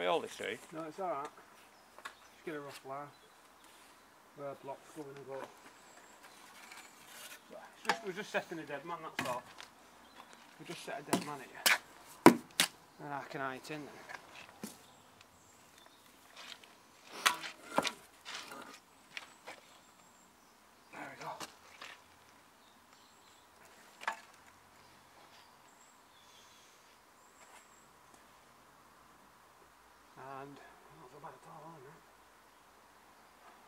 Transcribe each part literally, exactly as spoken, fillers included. me all this sea? No, it's alright. Just get a rough line. Where block's going to go. It's just, we're just setting a dead man, that's all. We just set a dead man at you. And I can eye it in then.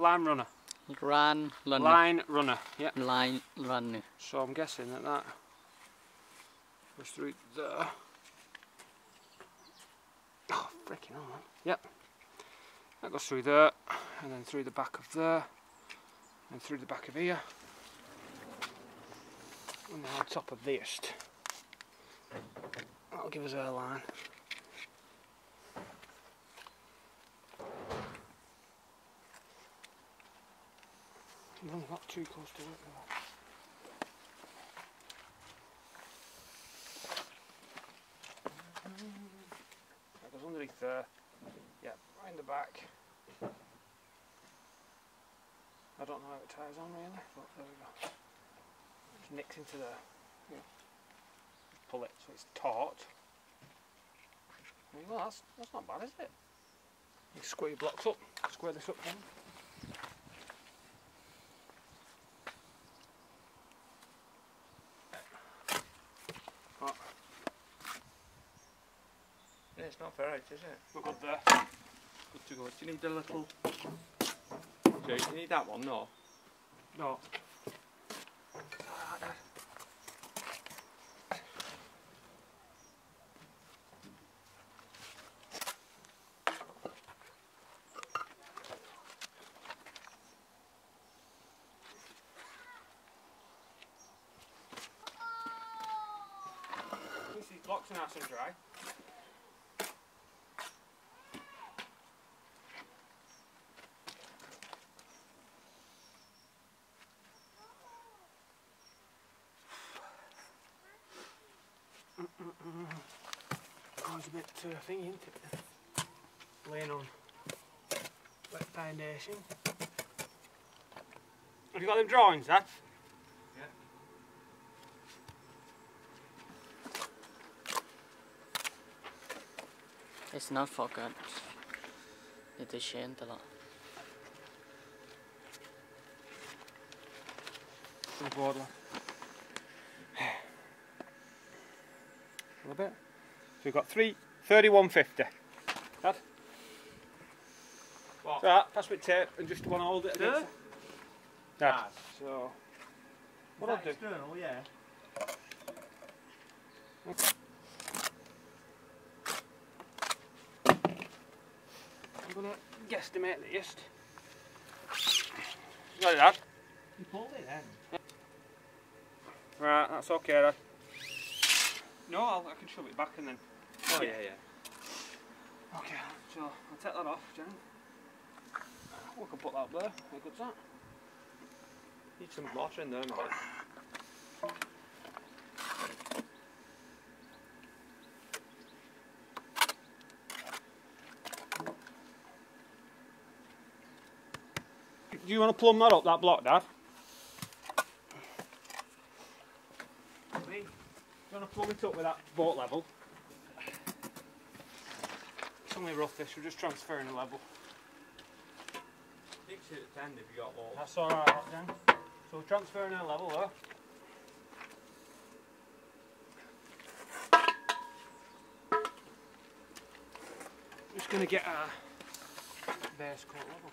Line runner. Line runner. Line runner, yeah. Line runner. So I'm guessing that that goes through there. Oh, freaking hell, man. Yep. That goes through there, and then through the back of there, and through the back of here, and then on top of this. That'll give us our line. I'm not too close to it now. That goes underneath there. Yeah, right in the back. I don't know how it ties on really, but there we go. Just nicks into there. Yeah. Pull it so it's taut. There you go, that's, that's not bad, is it? You can square your blocks up, square this up then. It's not very, is it? We're good there. Good to go. Do you need a little... Do you need that one? No. No. At least these blocks are nice and dry. A bit uh, thingy, isn't it? Laying on wet foundation. Have you got them drawings, Dad? Yeah. It's not for good. It's a shame a lot. The border. A little bit. So we've got three thirty-one fifty. Dad? What? So that, pass with tape and just want to hold it against it. Dad. Dad. So, what I'll do? External, yeah. Okay. I'm going to guesstimate the east. Got it, Dad? You pulled it then. Yeah. Right, that's okay, Dad. No, I'll, I can shove it back and then... Oh yeah, yeah. Okay, so I'll take that off, Jen. We can put that up there. How good's that? Need some mortar in there, mate. Do you want to plumb that up, that block, Dad? I'm going to plumb it up with that boat level. It's only rough this, we're just transferring the level. Six it at ten if you got all. That's alright, that's done. So we're transferring our level though. Just going to get our base coat level.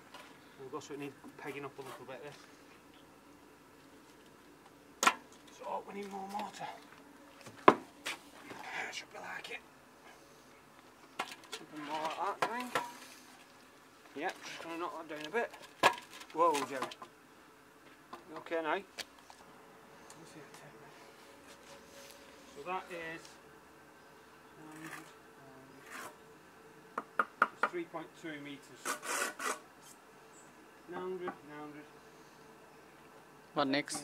We'll go so it needs pegging up a little bit this. So oh, we need more mortar. Should be like it. Something more like that, I think. Yep, just gonna knock that down a bit. Whoa, Jerry. You okay now? So that is three point two meters. Nine hundred, nine hundred. What next?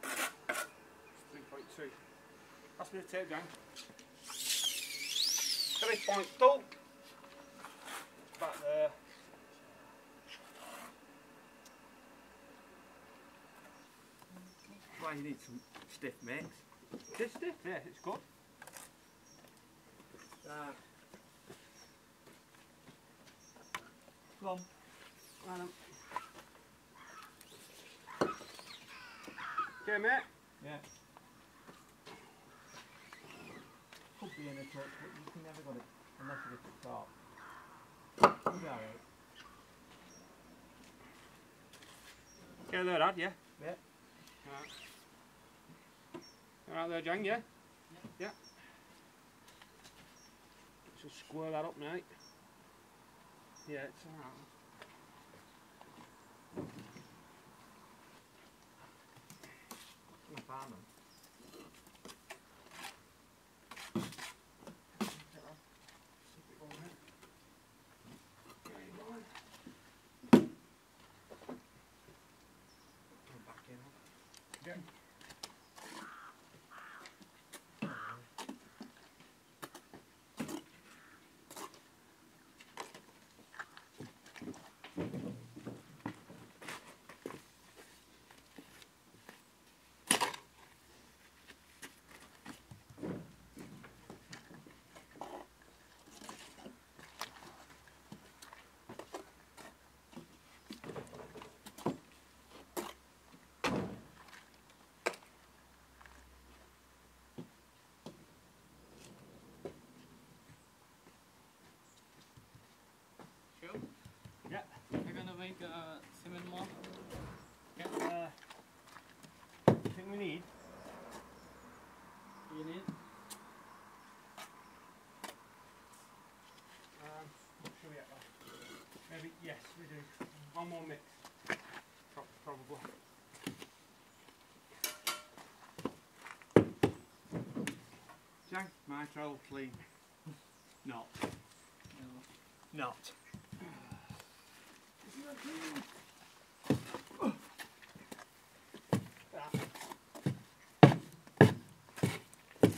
Three point two. Pass me the tape down. three point two. back there. Why you need some stiff mix? It's stiff, yeah, it's good. Uh, Come on. Come on. Okay, mate? Yeah. Could be in a touch, but you can never get it unless you get it top. We'll be alright. Okay, there, lad, yeah? Yeah. Alright. Alright there, Jang, yeah? Yeah. Yeah. Just square that up, mate. Yeah, it's alright. Farming. Yeah. We're gonna make uh, cement mold. Yeah. Uh, the thing we need. You need. Um, not sure yet. Maybe yes, we do. One more mix. Pro probably. Jack, my trowel clean. Not. No. Not. Oh. Ah.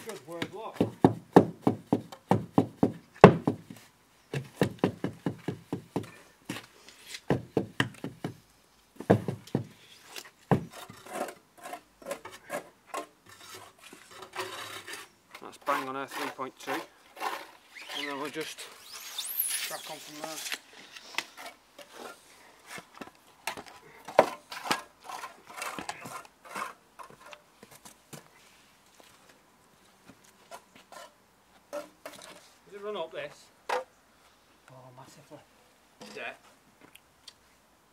Good word, look. That's bang on her three point two, and then we'll just crack on from there. Run up this. Oh, massively. Yeah.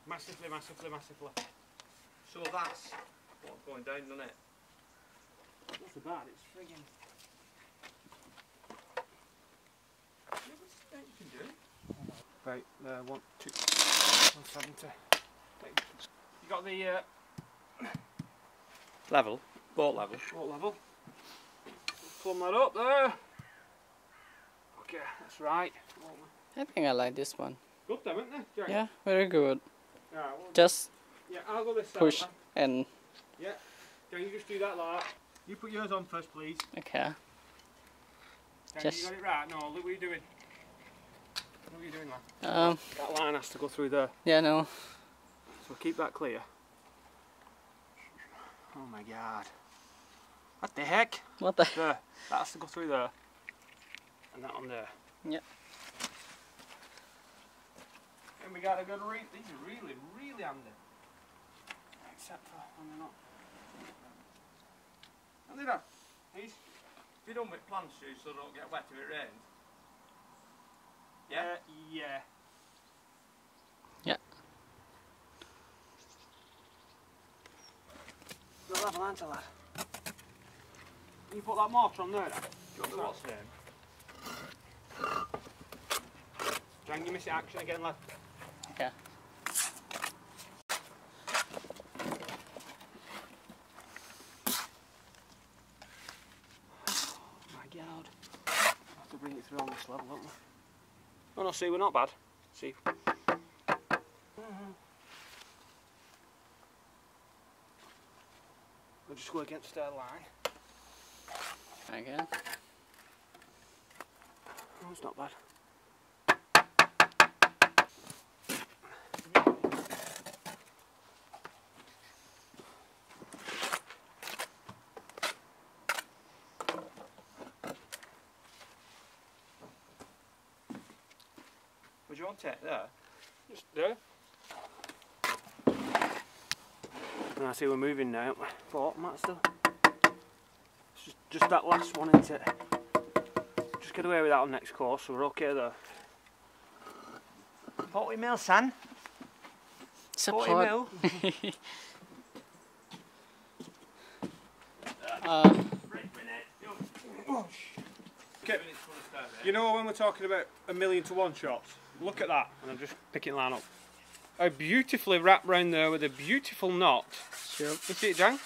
Massively, massively, massively. So that's what's going down, isn't it? That's about it. It's frigging. You know what you can do? Right, there, one, two, one seventy. You got the uh, level, bolt level. Bolt level. Plumb that up there. Okay, that's right. I think I like this one. Good though, isn't it? Jack? Yeah, very good. Right, well, just yeah, I'll go this push side, and... Yeah, Jack, you just do that like that. You put yours on first, please. Okay. Jack, just... you got it right? No, look what you're doing. What are you doing, lad? Um, that line has to go through there. Yeah, no. So keep that clear. Oh my God. What the heck? What the... There, that has to go through there. And that on there. Yep. And we got a good reef. These are really, really handy. Except for when they're not. And they don't. These, if you don't with plant shoes so they don't get wet if it rains. Yeah? Uh, yeah. Yeah. Good level, aren't you, lad? Can you put that mortar on there, then? Do what's name? Can you miss it action again, lad? Okay. Oh my God. I have to bring it through on this level, don't we? Oh no, see, we're not bad. See. We'll just go against our line. Again. No, it's not bad. contact there. Just there. And I see we're moving now. But Matt still. It's just, just that last one, isn't it? Just get away with that on next course, so we're okay there. forty mil, son. forty mil. uh, you know when we're talking about a million to one shots? Look at that. And I'm just picking line up. How beautifully wrapped round there with a beautiful knot. Sure. You see it, Jang?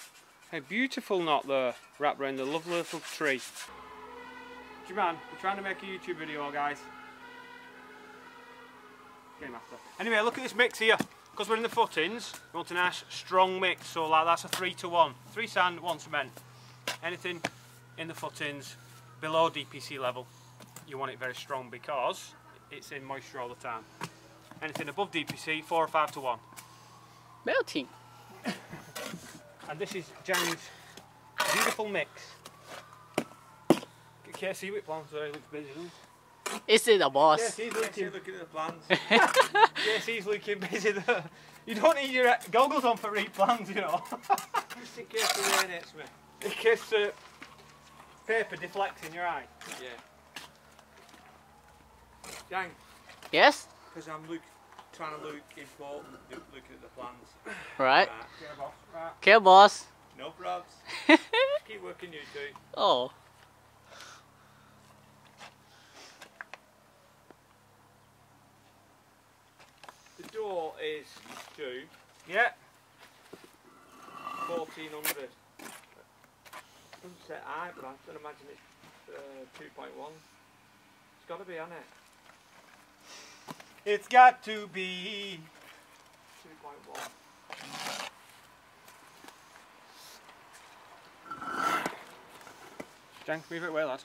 How beautiful knot there wrapped round the lovely little tree. Jaman, we're trying to make a YouTube video, guys. After. Anyway, look at this mix here. Because we're in the footings, we want a nice strong mix. So like that's a three to one, three sand, one cement. Anything in the footings below D P C level, you want it very strong because it's in moisture all the time. Anything above D P C, four or five to one. Melting. And this is Jan's beautiful mix. Can't see which plants there. He looks busy. It's in the boss. Yes, he's looking, yes, looking at the plans. Yes, he's looking busy there. You don't need your goggles on for read plans, you know. Just in case the rain hits me. In case the uh, paper deflects in your eye. Yeah. Dang. Yes? Because I'm look, trying to look important, looking at the plans. Right. Okay, boss. Right. Okay, boss. No probs. Keep working, you two. Oh. The door is two. Yeah. Fourteen hundred. Doesn't say high, but I can imagine it's uh, two point one. It's got to be, hasn't it? It's got to be two point one. Jank, move it away, lad.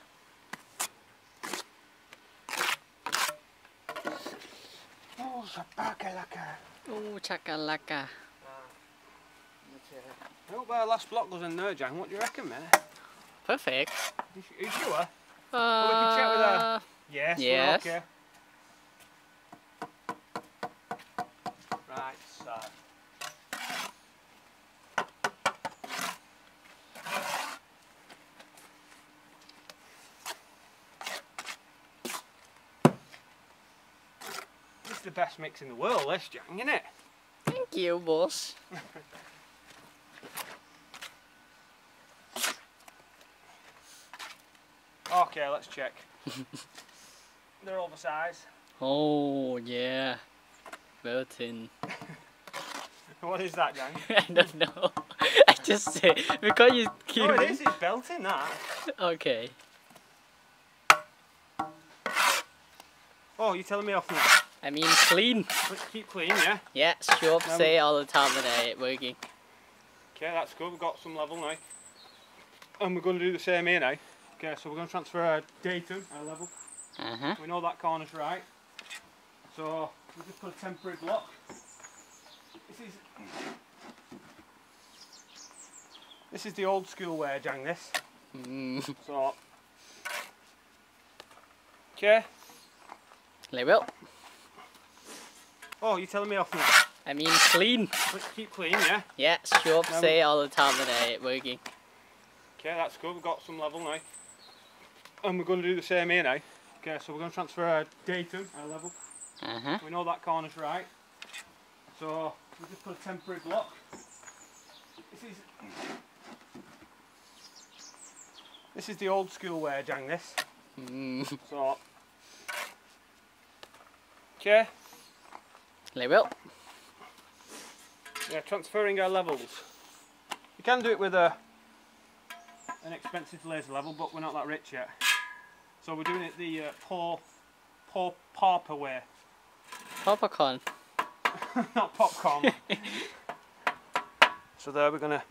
Oh, chakalaka. Oh, chakalaka. I hope our last block goes in there, Jan. What do you reckon, man? Perfect. Are you sure? Uh, well, we can check with her. Yes, yes. We're okay. Right, the best mix in the world, this, Jang, isn't it? Thank you, boss. Okay, let's check. They're oversized. Oh, yeah. Very thin. What is that, Jang? I don't know. I just said, because you keep... Oh, it is, it's belting that. Okay. Oh, you're telling me off now? I mean clean. Let's keep clean, yeah? Yeah, sure, um, say all the time that I ain't working. Okay, that's good, we've got some level now. And we're going to do the same here now. Okay, so we're going to transfer our datum, our level. Uh-huh. We know that corner's right. So, we just put a temporary block. This is... This is the old school way, Jang, this. Mm. So... Okay. Label. Oh, you're telling me off now? I mean clean. Let's keep clean, yeah? Yeah, sure, um, say all the time that I ain't working. Okay, that's good, we've got some level now. And we're going to do the same here now. Okay, so we're going to transfer our datum, our level. Uh-huh. We know that corner's right. So, we just put a temporary block. This is... This is the old school way, Jang, this. Mm. So... Okay. Label. Yeah, transferring our levels. You can do it with a an expensive laser level, but we're not that rich yet. So we're doing it the uh, poor, poor pauper way. Popcorn. Not popcorn. So there we're gonna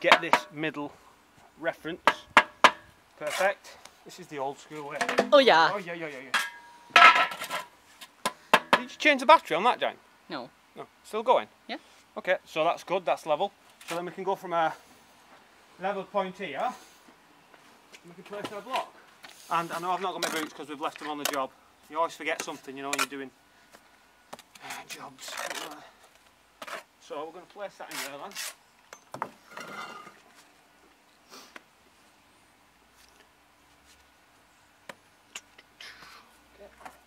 get this middle reference. Perfect. This is the old school way. Oh yeah. Oh yeah, yeah, yeah, yeah. Did you change the battery on that, Jang? No. No. Still going? Yeah. Okay, so that's good, that's level. So then we can go from our level point here and we can place our block. And I know I've not got my boots because we've left them on the job. You always forget something, you know, when you're doing jobs. So we're going to place that in there then.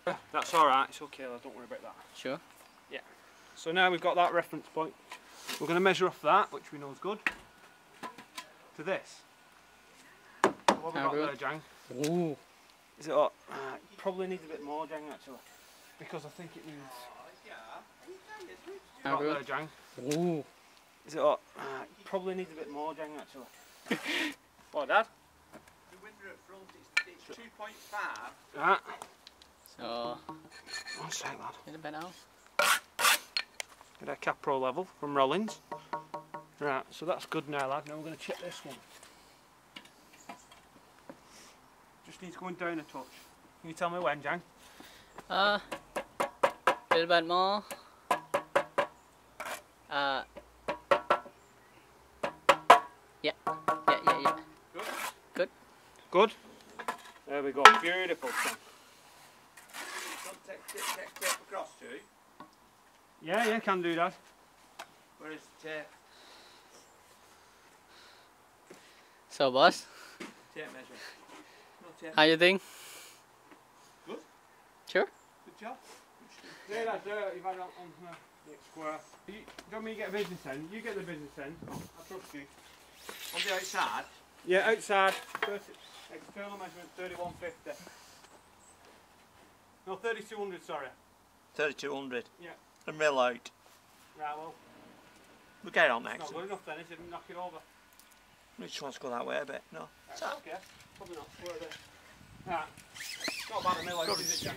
Okay. That's alright, it's okay, don't worry about that. Sure. Yeah. So now we've got that reference point. We're going to measure off that, which we know is good, to this. What have we got there, Jang? Ooh. Is it hot? Uh, probably needs a bit more, Jang, actually. Because I think it needs... How about there, Jang? Ooh. Is it hot? Uh, probably needs a bit more, Jang, actually. What, Dad? The window at front, it's, it's two point five. Right. So... One sec, lad. Get a bit out. Get our Capro level from Rollins. Right, so that's good now, lad. Now we're going to check this one. Just needs going down a touch. Can you tell me when, Jang? Uh, a little bit more. Uh, yeah, yeah, yeah, yeah. Good. Good. Good. There we go. Beautiful. Son. Take tape, take tape across too. Yeah, yeah, can do that. Where is the tape? So, boss. Tape measure. How you think? Good. Sure. Good job. There, that's there. You've had that on the square. You, don't mean you get a business end. You get the business end. I trust you. On the outside? Yeah, outside. External measurement thirty-one fifty. No, thirty-two hundred, sorry. thirty-two hundred? Yeah. And mill out. Right, well. We'll get it on next. It's not good enough then, is it? Knock it over. We just want to go that way a bit, no? Right, so. Okay. Probably not. Where are they? Right. Not bad a mill out, is it, Jang?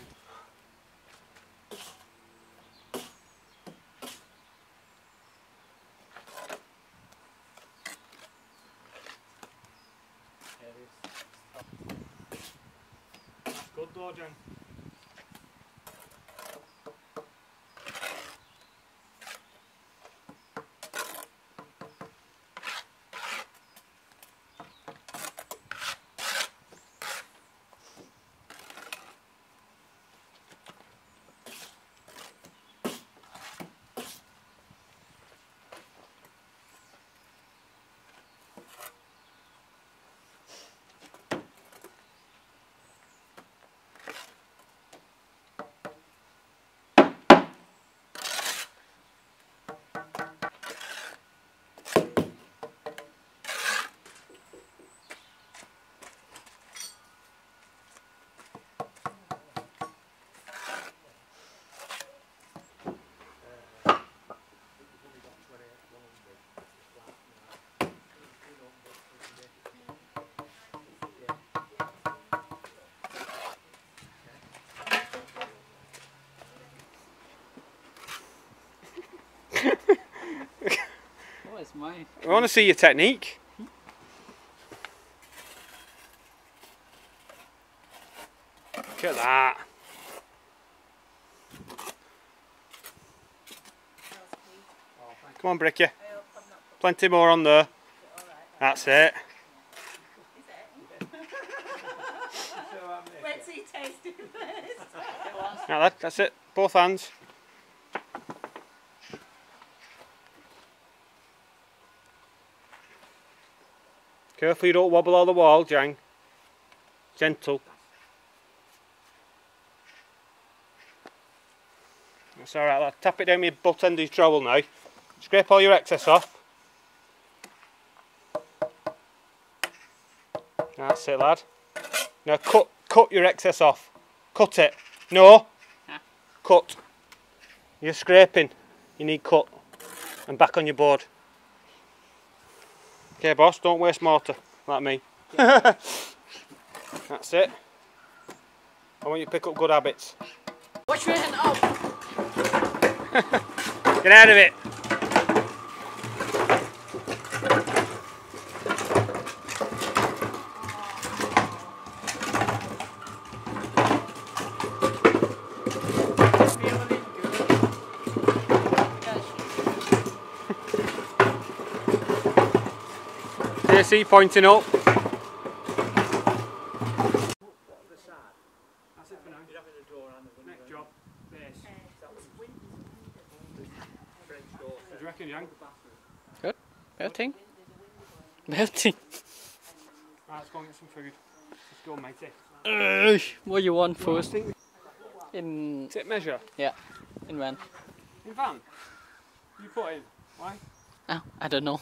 That's good though, Jang. Mine. I want to see your technique. Look at that. Come on, Bricky. Plenty more on there. That's it. Let's see, taste it first. Now, that's it. Both hands. Careful you don't wobble all the wall, Jang. Gentle. That's alright, lad. Tap it down with your butt end of your trowel now. Scrape all your excess off. That's it, lad. Now cut cut your excess off. Cut it. No. Nah. Cut. You're scraping. You need cut. And back on your board. Okay, boss, don't waste mortar like me. Yeah. That's it. I want you to pick up good habits. What's your hand up? Get out of it. K C pointing up. That's it for now. Next job. Base. you reckon, Yang? Good. Belting. Belting. Right, let's go and get some food. Let's go, matey. Uh, what do you want first? In... Tip measure? Yeah. In van. In van? You put in? Why? Oh, I don't know.